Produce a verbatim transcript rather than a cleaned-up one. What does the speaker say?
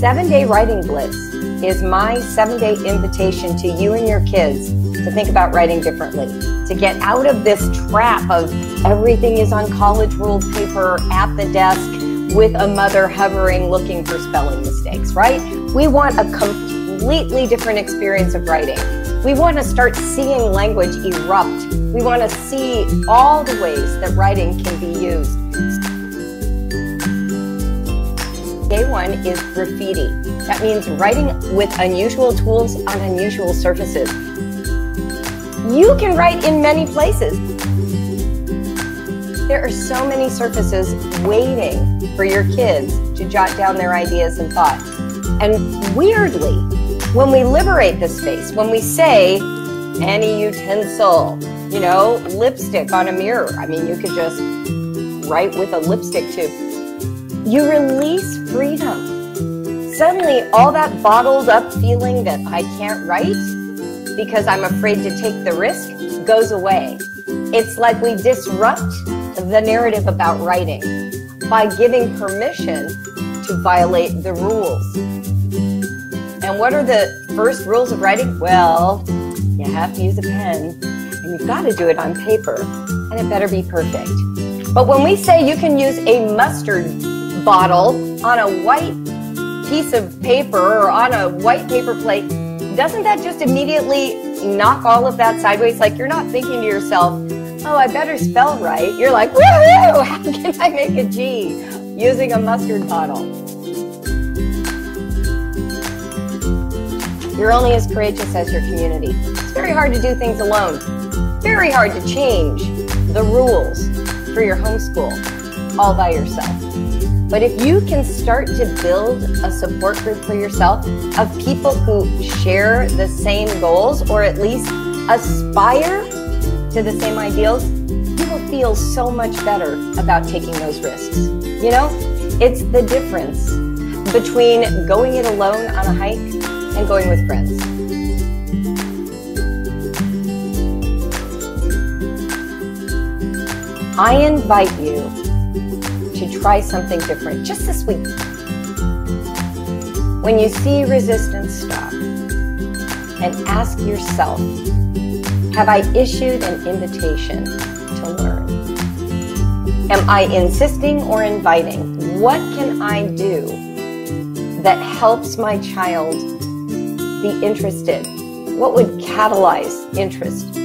seven-day writing blitz is my seven-day invitation to you and your kids to think about writing differently, to get out of this trap of everything is on college ruled paper at the desk with a mother hovering looking for spelling mistakes, right? We want a completely different experience of writing. We want to start seeing language erupt. We want to see all the ways that writing can be used. Day one is graffiti. That means writing with unusual tools on unusual surfaces. You can write in many places. There are so many surfaces waiting for your kids to jot down their ideas and thoughts. And weirdly, when we liberate the space, when we say, any utensil, you know, lipstick on a mirror. I mean, you could just write with a lipstick tube. You release freedom. Suddenly, all that bottled up feeling that I can't write because I'm afraid to take the risk goes away. It's like we disrupt the narrative about writing by giving permission to violate the rules. And what are the first rules of writing? Well, you have to use a pen, and you've got to do it on paper, and it better be perfect. But when we say you can use a mustard bottle on a white piece of paper or on a white paper plate, doesn't that just immediately knock all of that sideways? Like, you're not thinking to yourself, oh, I better spell right. You're like, woohoo, how can I make a G using a mustard bottle? You're only as courageous as your community. It's very hard to do things alone. Very hard to change the rules for your homeschool all by yourself. But if you can start to build a support group for yourself of people who share the same goals or at least aspire to the same ideals, you will feel so much better about taking those risks. You know, it's the difference between going it alone on a hike and going with friends. I invite you to try something different just this week. When you see resistance, stop and ask yourself, have I issued an invitation to learn? Am I insisting or inviting? What can I do that helps my child be interested? What would catalyze interest?